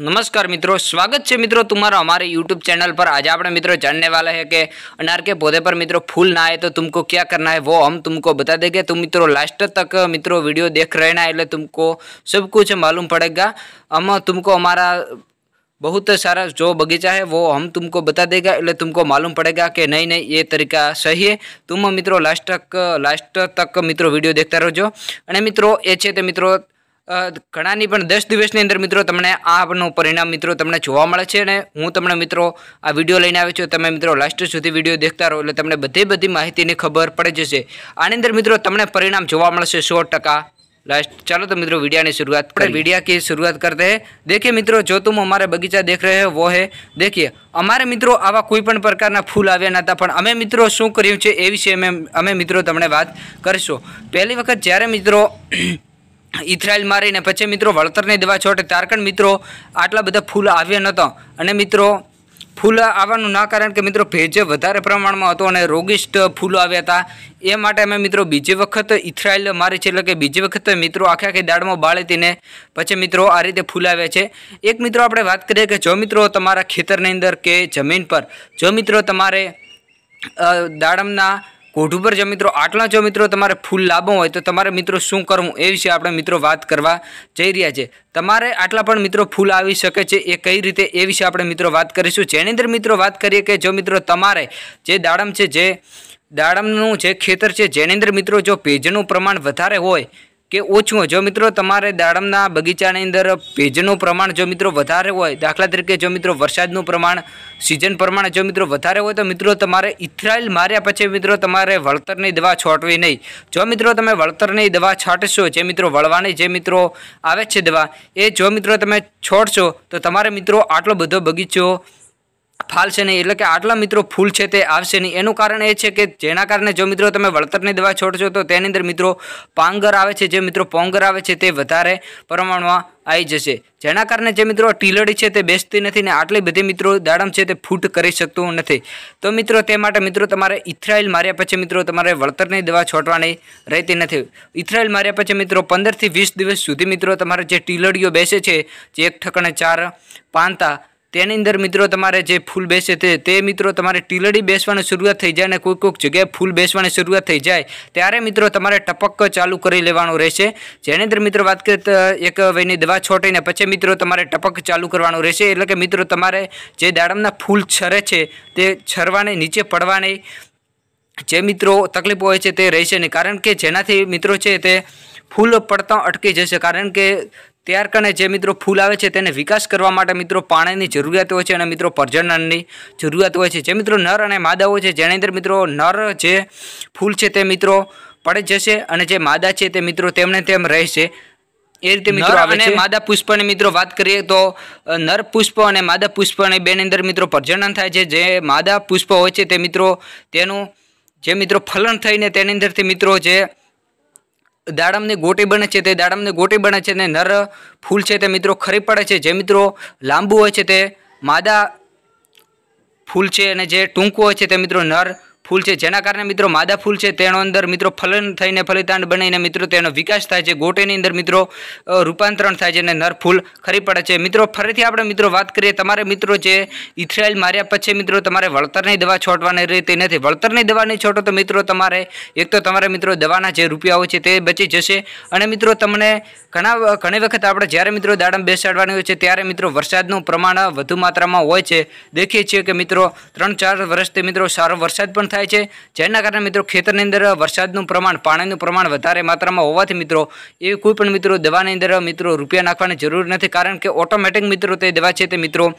नमस्कार मित्रों, स्वागत है मित्रों तुम्हारा हमारे YouTube चैनल पर। आज आपने मित्रों जानने वाला है कि अनार के पौधे पर मित्रों फूल ना आए तो तुमको क्या करना है वो हम तुमको बता देंगे। तुम मित्रों लास्ट तक मित्रों वीडियो देख रहे ना एटले तुमको सब कुछ मालूम पड़ेगा। हम तुमको हमारा बहुत सारा जो बगीचा है वो हम तुमको बता देगा એટલે तुमको मालूम पड़ेगा कि नहीं ये तरीका सही है। तुम मित्रों लास्ट तक मित्रों वीडियो देखता रहो। અને મિત્રો એ છે તે મિત્રો ઘણાની પણ 10 દિવસની અંદર મિત્રો તમને આનો પરિણામ મિત્રો તમને જોવા મળે છે અને હું તમને મિત્રો આ વિડિયો લઈને આવ્યો છું। તમે મિત્રો લાસ્ટ સુધી વિડિયો देखता રહો એટલે તમને બધી માહિતીની ખબર પડી જશે। આની અંદર મિત્રો તમને પરિણામ જોવા મળશે 100%। चलो तो मित्रों वीडियो की शुरुआत करें। वीडियो की शुरुआत करते हैं। देखिए मित्रों जो तुम हमारा बगीचा देख रहे हो वो है। देखिए अमारे मित्रों आवा कोईपण प्रकारना फूल आव्या नता पण अमे मित्रों शू कर्युं छे ए विषे अमे मित्रों तमने बात करशो। पहली वखत ज्यारे मित्रों इथराइल मारीने पछी मित्रों वळतरनी दवा छोटे तारकण मित्रों आटला बधा फूल आव्या नता। अने मित्रों फूल आवानुं ना कारण के मित्रों भेज वधारे प्रमाणमां हतो अने रोगिष्ट फूल आव्या हता। ए माटे अमे मित्रों बीजी वखत इथराइल मारी छे એટલે કે બીજી વખત મિત્રો આખી દાડમાં બાળેતીને પછી મિત્રો આ રીતે ફૂલ આવે છે। એક મિત્રો આપણે વાત કરીએ કે જો મિત્રો તમારા ખેતરની અંદર કે જમીન પર જો મિત્રો તમારે દાડમના कोठू पर जो मित्रों आटला जो मित्रों तमारे फूल लाभो होय तो तमारे मित्रों शू करवुं ए विषे आपणे मित्रों बात करवा जई रह्या छे। तमारे आटला पण मित्रों फूल आवी शके छे ए कई रीते ए विषे आपणे मित्रों बात करीशुं। जेनी अंदर मित्रों बात करीए के जो मित्रों तमारे जे दाडम छे जे दाडमनुं जे खेतर छे जेनी अंदर मित्रों जो पेजनुं प्रमाण वधारे होय के ओछुं होय जो मित्रों तमारे दाडमना बगीचानी अंदर पेजनुं प्रमाण जो मित्रों वधारे होय दाखला तरीके जो मित्रों वरसादनुं प्रमाण सीजन प्रमाण जो मित्रों वधारे होय तो मित्रों तमारे इथराइल मार्या पछी मित्रों तमारे वळतरनी दवा छांटवी नहीं। जो मित्रों तमे वळतरनी दवा छांटशो जे मित्रों वळवानी जे मित्रों आवे छे दवा ए जो मित्रों तमे छांटशो तो तमारे मित्रों आटलो बधो बगीचो फालशे नहीं एटले के आटला मित्रों फूल छे ते आवशे नहीं। एनुं कारण ए छे के जेना कारणे जो मित्रों तमे वळतरनी दवा छांटशो तो तेनी अंदर मित्रों पांगर आवे छे जे मित्रों पोंगर आवे छे ते वधारे प्रमाणमां आई जशे। जेना कारणे जे मित्रों टीलड़ी छे ते बेसती नथी ने आटली बधी मित्रों दाडम छे ते फूट करी शकतो नथी। तो मित्रों ते माटे मित्रों तमारे इथराइल मार्या पछी मित्रों तमारे वळतरनी दवा छांटवानी रहेती नथी। इथराइल मार्या पछी मित्रों 15 થી 20 दिवस सुधी मित्रों तमारे जे टीलड़ीओ बेसे छे जे एक ठकणे 4 पांता तेनी अंदर मित्रों तमारे जे फूल बेसे ते मित्रों तमारे टीलड़ी बेसवानी शुरुआत थई जाए ने कोई कोई जगह फूल बेसवानी शुरुआत थई जाए त्यारे मित्रों तमारे टपक चालू करी लेवानुं रहेशे। जेनी अंदर मित्रों बात करीए तो एक वेनी दवा छांटीने पछी मित्रों तमारे टपक चालू करवानुं रहेशे। एटले के मित्रों तमारे जे दाडमना फूल छरे छे ते छरवाने नीचे पड़वाने जे मित्रों तकलीफ होय छे ते रहेशे नहीं। कारण के जेनाथी मित्रों छे ते फूल पड़ता अटकी जशे। कारण के त्यार कने जे मित्रों फूल आवे छे तेने विकास करवा माटे मित्रों पाणीनी जरूरियात होय छे अने मित्रों प्रजनननी जरूरियात होय छे। जे मित्रों नर अने मादा होय छे जेनी अंदर मित्रों नर जे फूल छे ते मित्रों पड़ी जशे अने जे मादा छे ते मित्रों तेमने तेम रहेशे। ए रीते मित्रों अने मादा पुष्पनी मित्रों बात करीए तो नर पुष्प अने मादा पुष्प अने बेनी अंदर मित्रों प्रजनन थाय छे। जे मादा पुष्प होय छे ते मित्रों तेनुं जे मित्रों फलन थईने तेनी अंदरथी मित्रों जे दाडमने गोटी बने छे ते दाडमने गोटी बने छे ने नर फूल छे ते मित्रों खरी पड़े छे। जे मित्रों लांबू होय छे ते मादा फूल छे अने जे टूंकू होय छे ते मित्रों नर फूल छे। जेना कारणे मित्रों मादा फूल छे तेनो अंदर मित्रों फलन थईने फलितांड बनीने मित्रों तेनो विकास थाय छे। गोटीनी अंदर मित्रों रूपांतरण थाय छे ने नर फूल खरी पड़े छे। मित्रों फरीथी आपणे मित्रों वात करीए तमारे मित्रों जे इथराइल मार्या पछी मित्रों तमारे वळतरनी दवा छांटवानी रहेती नथी। वळतरनी दवा नहीं छांटो तो मित्रों तमारे एक तो तमारे मित्रों दवाना जे रूपिया होय छे ते बची जशे। अने मित्रों तमने घणी वखत आपणे ज्यारे मित्रों दाडम बेसाडवानी होय छे त्यारे मित्रों वरसादनुं प्रमाण वधु मात्रामां होय छे। देखीए छीए के मित्रों 3-4 वर्षथी मित्रों सारो वरसाद पण थाय छे। जेना कारणे मित्रों खेतरनी अंदर वरसादनुं प्रमाण पाणीनुं प्रमाण वधारे मात्रामां होवाथी मित्रों एवी कोई पण मित्रों दवानी अंदर मित्रों रूपिया नाखवानी जरूर नथी। कारण के ऑटोमेटिक मित्रों ते दवा छे ते मित्रों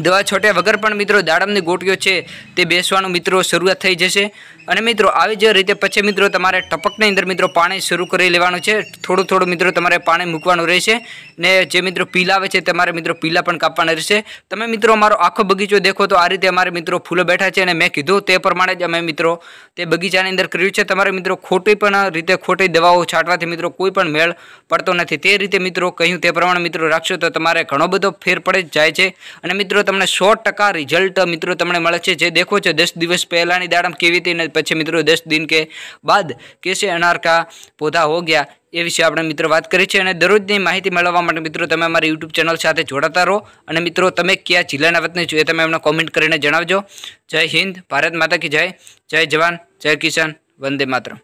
दवा छोट्या वगर पण मित्रों दाडमनी गोटीओ छे ते बेसवानुं मित्रों शुरुआत थई जशे। अने मित्रों आवी ज रीते पछी मित्रों तमारे टपकनी अंदर मित्रों पाणी शुरू करी लेवानुं छे। थोडुं थोडुं मित्रों तमारे पाणी मूकवानुं रहेशे ने जे मित्रों पीला आवे छे तमारे मित्रों पीला पण कापवाना रहेशे। तमे मित्रों अमारो आखो बगीचो देखो तो आ रीते अमारे मित्रों फूलो बेठा छे अने मे कीधुं ते प्रमाणे ज अमे मित्रों ते बगीचानी अंदर कर्युं छे। तमारे मित्रों खोटी पण रीते खोटी दवाओ छांटवाथी मित्रों कोई पण मेळ पडतो नथी। ते रीते मित्रों कह्युं ते प्रमाणे मित्रों राखशो तो तमारे घणो बधो फेर पडी जाय छे अने मित्रों तमने 100% रिजल्ट मित्रों तमने मळे छे। जे देखो छो 10 दिवस पहलानी दाडम केवी थी ने पछी मित्रों 10 दिन के बाद कैसे अनार का पौधा हो गया એ વિશે આપણે મિત્રો વાત કરી છે અને દરરોજની માહિતી મેળવવા માટે મિત્રો તમે અમારી YouTube ચેનલ સાથે જોડાતા રહો અને મિત્રો તમે કયા જિલ્લાના વતની છો એ તમે અમને કોમેન્ટ કરીને જણાવજો. જય હિન્દ, ભારત માતા કી જય, જય જવાન, જય કિસાન, વંદે માતરમ.